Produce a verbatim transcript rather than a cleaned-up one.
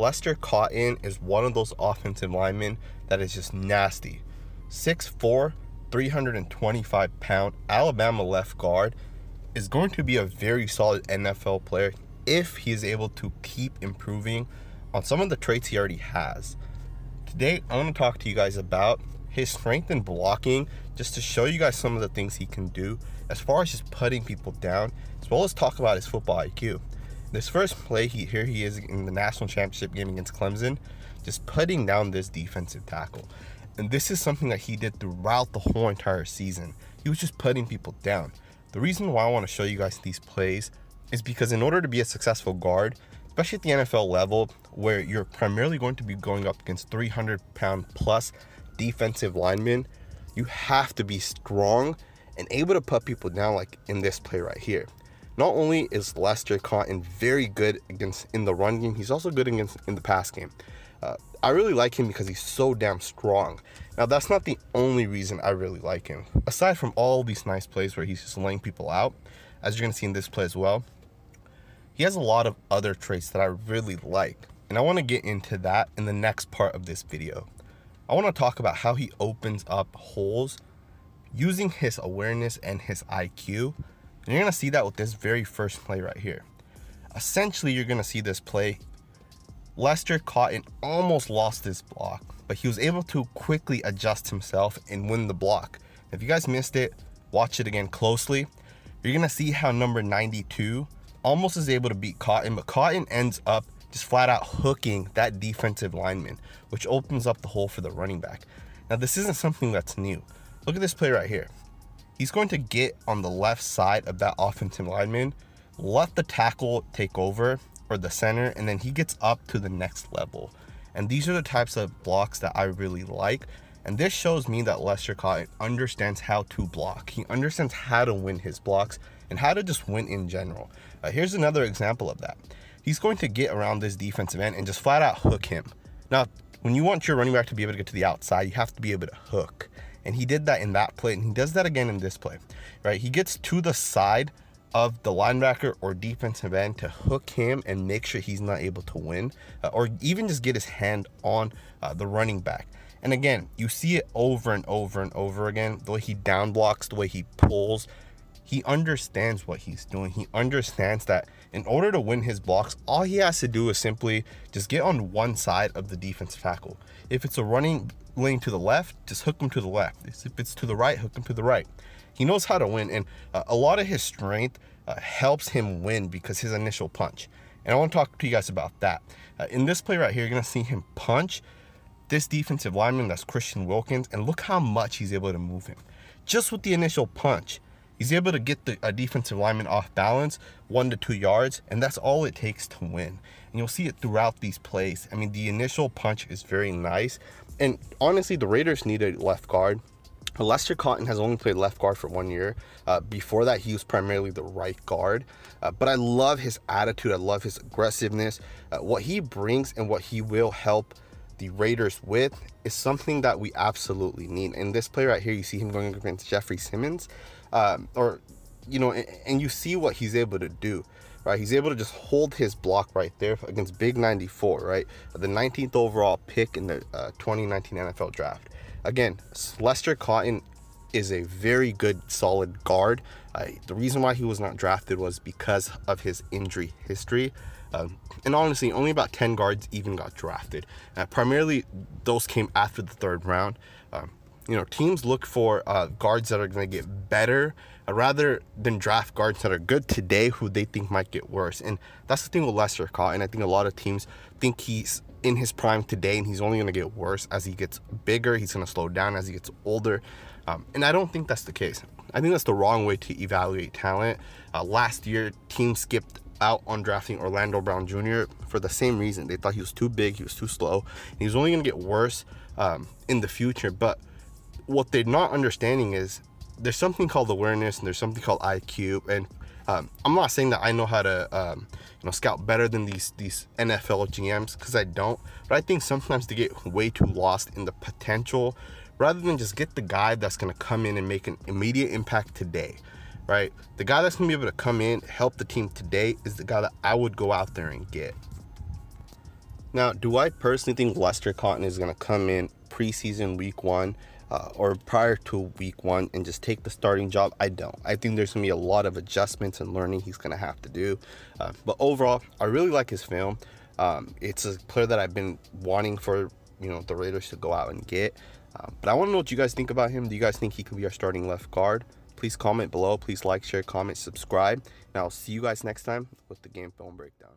Lester Cotton is one of those offensive linemen that is just nasty. six foot four, three hundred twenty-five pound Alabama left guard is going to be a very solid N F L player if he is able to keep improving on some of the traits he already has. Today, I want to talk to you guys about his strength in blocking, just to show you guys some of the things he can do as far as just putting people down, as well as talk about his football I Q. This first play, he, here he is in the national championship game against Clemson, just putting down this defensive tackle. And this is something that he did throughout the whole entire season. He was just putting people down. The reason why I want to show you guys these plays is because in order to be a successful guard, especially at the N F L level, where you're primarily going to be going up against three hundred pound plus defensive linemen, you have to be strong and able to put people down like in this play right here. Not only is Lester Cotton very good against in the run game, he's also good against in the pass game. Uh, I really like him because he's so damn strong. Now, that's not the only reason I really like him. Aside from all these nice plays where he's just laying people out, as you're going to see in this play as well, he has a lot of other traits that I really like. And I want to get into that in the next part of this video. I want to talk about how he opens up holes using his awareness and his I Q. And you're going to see that with this very first play right here. Essentially, you're going to see this play. Lester Cotton almost lost this block, but he was able to quickly adjust himself and win the block. If you guys missed it, watch it again closely. You're going to see how number ninety-two almost is able to beat Cotton, but Cotton ends up just flat out hooking that defensive lineman, which opens up the hole for the running back. Now, this isn't something that's new. Look at this play right here. He's going to get on the left side of that offensive lineman, let the tackle take over, or the center, and then he gets up to the next level. And these are the types of blocks that I really like. And this shows me that Lester Cotton understands how to block. He understands how to win his blocks and how to just win in general. Uh, here's another example of that. He's going to get around this defensive end and just flat out hook him. Now, when you want your running back to be able to get to the outside, you have to be able to hook. And he did that in that play, and he does that again in this play, right? He gets to the side of the linebacker or defensive end to hook him and make sure he's not able to win, uh, or even just get his hand on uh, the running back. And again, you see it over and over and over again, the way he down blocks, the way he pulls. He understands what he's doing. He understands that in order to win his blocks, all he has to do is simply just get on one side of the defensive tackle. If it's a running lane to the left, just hook him to the left. If it's to the right, hook him to the right. He knows how to win, and uh, a lot of his strength uh, helps him win because his initial punch. And I want to talk to you guys about that. Uh, in this play right here, you're going to see him punch this defensive lineman, that's Christian Wilkins, and look how much he's able to move him. Just with the initial punch, he's able to get the a defensive lineman off balance one to two yards, and that's all it takes to win. And you'll see it throughout these plays. I mean, the initial punch is very nice. And honestly, the Raiders need a left guard. Lester Cotton has only played left guard for one year. Uh, before that, he was primarily the right guard. Uh, but I love his attitude. I love his aggressiveness. Uh, what he brings and what he will help the Raiders with is something that we absolutely need. In this play right here, you see him going against Jeffrey Simmons, um, or you know, and, and you see what he's able to do, right? He's able to just hold his block right there against Big ninety-four, right? The nineteenth overall pick in the uh, twenty nineteen N F L draft. Again, Lester Cotton is a very good, solid guard. Uh, the reason why he was not drafted was because of his injury history. Um, and honestly, only about ten guards even got drafted. Uh, primarily, those came after the third round. Um, you know, teams look for uh, guards that are going to get better uh, rather than draft guards that are good today who they think might get worse. And that's the thing with Lester Cotton. I think a lot of teams think he's in his prime today and he's only going to get worse as he gets bigger. He's going to slow down as he gets older. Um, and I don't think that's the case. I think that's the wrong way to evaluate talent. Uh, last year, teams skipped out on drafting Orlando Brown Junior for the same reason. They thought he was too big, he was too slow, and he was only going to get worse um, in the future. But what they're not understanding is there's something called awareness and there's something called I Q. And um, I'm not saying that I know how to um, you know, scout better than these these N F L G Ms, because I don't. But I think sometimes they get way too lost in the potential rather than just get the guy that's going to come in and make an immediate impact today. Right? The guy that's going to be able to come in, help the team today is the guy that I would go out there and get. Now, do I personally think Lester Cotton is going to come in preseason week one uh, or prior to week one and just take the starting job? I don't. I think there's going to be a lot of adjustments and learning he's going to have to do. Uh, but overall, I really like his film. Um, it's a player that I've been wanting for, you know, the Raiders to go out and get. Um, but I want to know what you guys think about him. Do you guys think he could be our starting left guard? Please comment below. Please like, share, comment, subscribe. And I'll see you guys next time with the Game Film Breakdown.